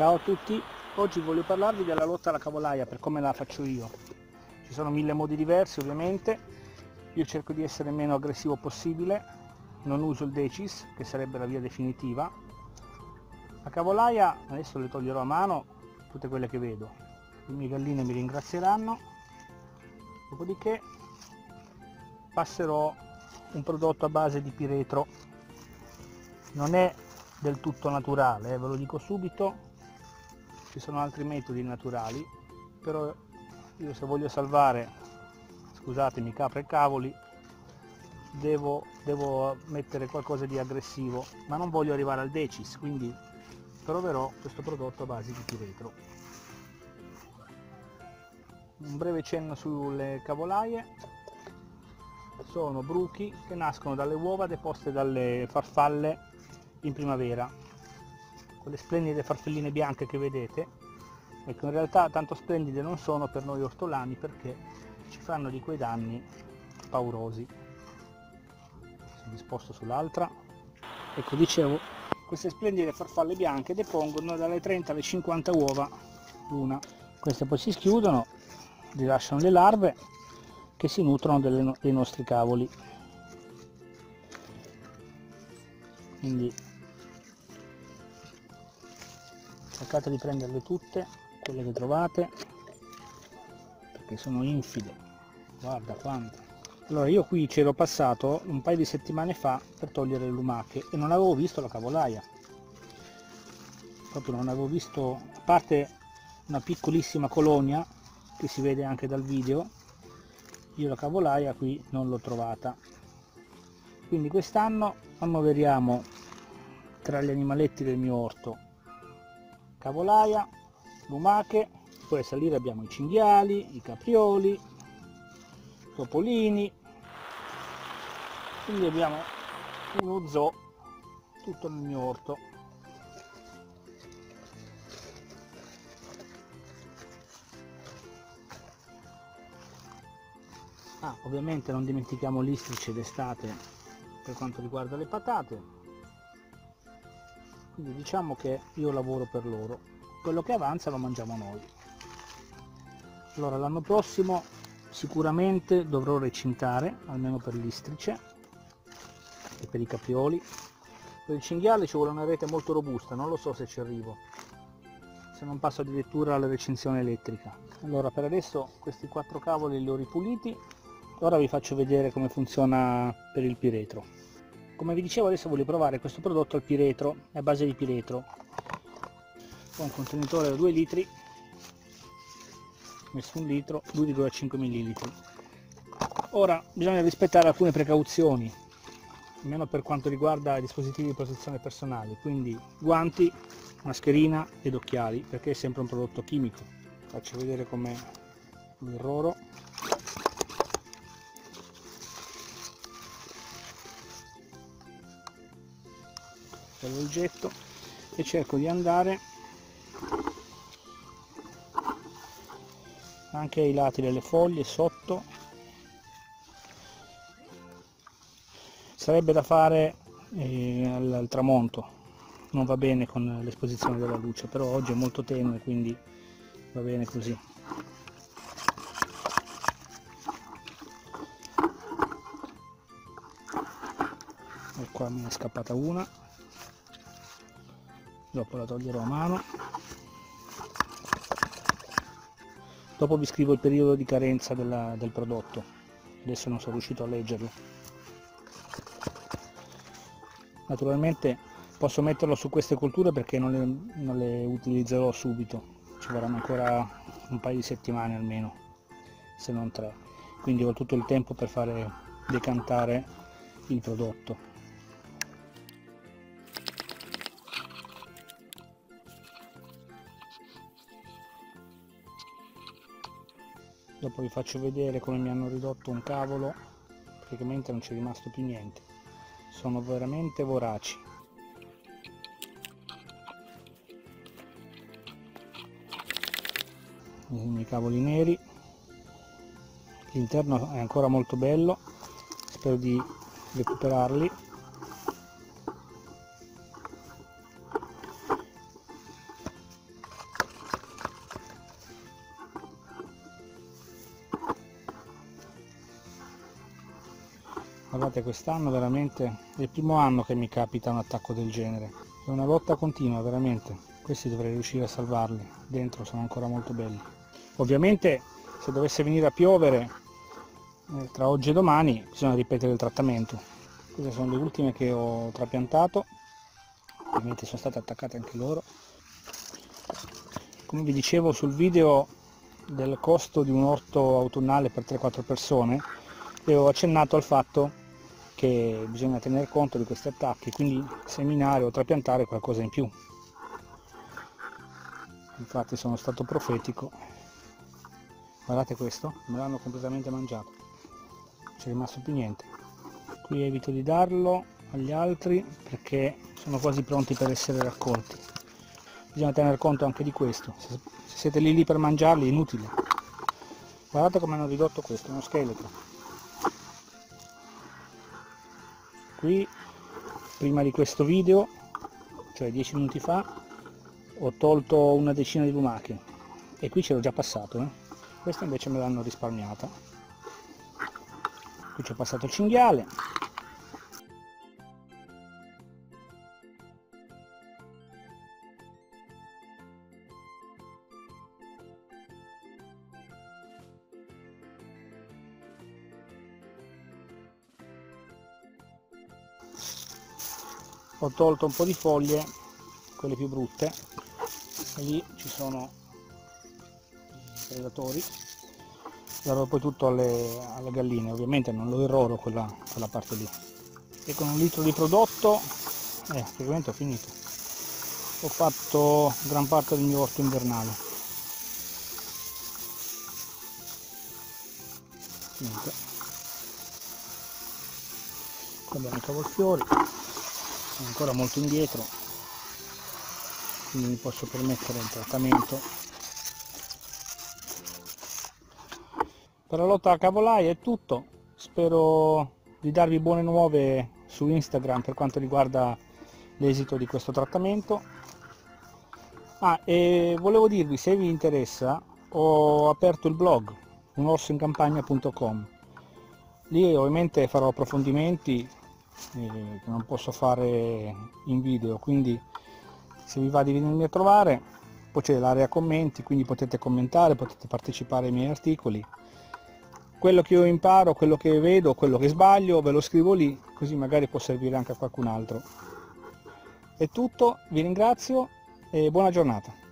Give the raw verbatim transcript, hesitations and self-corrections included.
Ciao a tutti, oggi voglio parlarvi della lotta alla cavolaia, per come la faccio io. Ci sono mille modi diversi ovviamente, io cerco di essere il meno aggressivo possibile, non uso il Decis, che sarebbe la via definitiva. La cavolaia, adesso le toglierò a mano, tutte quelle che vedo, le mie galline mi ringrazieranno, dopodiché passerò un prodotto a base di piretro, non è del tutto naturale, eh, ve lo dico subito. Ci sono altri metodi naturali, però io se voglio salvare, scusatemi, capre e cavoli, devo, devo mettere qualcosa di aggressivo, ma non voglio arrivare al Decis, quindi proverò questo prodotto a base di piretro. Un breve cenno sulle cavolaie. Sono bruchi che nascono dalle uova deposte dalle farfalle in primavera. Quelle splendide farfelline bianche che vedete, ecco, in realtà tanto splendide non sono per noi ortolani, perché ci fanno di quei danni paurosi. Sono disposto sull'altra. Ecco, dicevo, queste splendide farfalle bianche depongono dalle trenta alle cinquanta uova l'una. Queste poi si schiudono, rilasciano le larve che si nutrono delle no- dei nostri cavoli. Quindi cercate di prenderle tutte, quelle che trovate, perché sono infide, guarda quante. Allora, io qui c'ero passato un paio di settimane fa per togliere le lumache e non avevo visto la cavolaia, proprio non avevo visto, a parte una piccolissima colonia che si vede anche dal video, io la cavolaia qui non l'ho trovata. Quindi quest'anno annoveriamo tra gli animaletti del mio orto cavolaia, lumache, poi a salire abbiamo i cinghiali, i caprioli, i topolini, quindi abbiamo uno zoo tutto nel mio orto. Ah, ovviamente non dimentichiamo l'istrice d'estate per quanto riguarda le patate. Quindi diciamo che io lavoro per loro, quello che avanza lo mangiamo noi. Allora, l'anno prossimo sicuramente dovrò recintare, almeno per l'istrice e per i caprioli. Per il cinghiale ci vuole una rete molto robusta, non lo so se ci arrivo, se non passo addirittura alla recinzione elettrica. Allora, per adesso questi quattro cavoli li ho ripuliti, ora vi faccio vedere come funziona per il piretro. Come vi dicevo, adesso voglio provare questo prodotto al piretro, a base di piretro. Ho un contenitore da due litri, messo un litro, due virgola cinque millilitri. Ora bisogna rispettare alcune precauzioni, almeno per quanto riguarda i dispositivi di protezione personale, quindi guanti, mascherina ed occhiali, perché è sempre un prodotto chimico. Faccio vedere com'è il roro. L'oggetto, e cerco di andare anche ai lati delle foglie, sotto. Sarebbe da fare eh, al, al tramonto, non va bene con l'esposizione della luce, però oggi è molto tenue, quindi va bene così. E qua me ne è scappata una, dopo la toglierò a mano. Dopo vi scrivo il periodo di carenza della, del prodotto, adesso non sono riuscito a leggerlo. Naturalmente posso metterlo su queste colture, perché non le, non le utilizzerò subito, ci vorranno ancora un paio di settimane almeno, se non tre, quindi ho tutto il tempo per fare decantare il prodotto. Dopo vi faccio vedere come mi hanno ridotto un cavolo, praticamente non c'è rimasto più niente, sono veramente voraci. I miei cavoli neri, l'interno è ancora molto bello, spero di recuperarli. Guardate, quest'anno veramente è il primo anno che mi capita un attacco del genere. È una lotta continua, veramente. Questi dovrei riuscire a salvarli. Dentro sono ancora molto belli. Ovviamente se dovesse venire a piovere eh, tra oggi e domani bisogna ripetere il trattamento. Queste sono le ultime che ho trapiantato. Ovviamente sono state attaccate anche loro. Come vi dicevo sul video del costo di un orto autunnale per tre quattro persone, avevo accennato al fatto che bisogna tener conto di questi attacchi, quindi seminare o trapiantare qualcosa in più. Infatti sono stato profetico. Guardate questo, me l'hanno completamente mangiato, non c'è rimasto più niente. Qui evito di darlo agli altri perché sono quasi pronti per essere raccolti. Bisogna tener conto anche di questo, se siete lì lì per mangiarli è inutile. Guardate come hanno ridotto questo, uno scheletro. Qui, prima di questo video, cioè dieci minuti fa, ho tolto una decina di lumache e qui c'ero già passato, eh? Questa invece me l'hanno risparmiata. Qui c'è passato il cinghiale. Ho tolto un po' di foglie, quelle più brutte, e lì ci sono i predatori. Darò poi tutto alle, alle galline, ovviamente non lo irroro quella, quella parte lì. E con un litro di prodotto eh, praticamente ho finito. Ho fatto gran parte del mio orto invernale. Niente. Qua abbiamo i cavolfiori. Ancora molto indietro, quindi mi posso permettere il trattamento. Per la lotta a cavolaia è tutto. Spero di darvi buone nuove su Instagram per quanto riguarda l'esito di questo trattamento. Ah, e volevo dirvi, se vi interessa, ho aperto il blog unorsoincampagna punto com. Lì ovviamente farò approfondimenti che non posso fare in video, quindi se vi va di venirmi a trovare. Poi c'è l'area commenti, quindi potete commentare, potete partecipare ai miei articoli. Quello che io imparo, quello che vedo, quello che sbaglio ve lo scrivo lì, così magari può servire anche a qualcun altro. È tutto, vi ringrazio e buona giornata.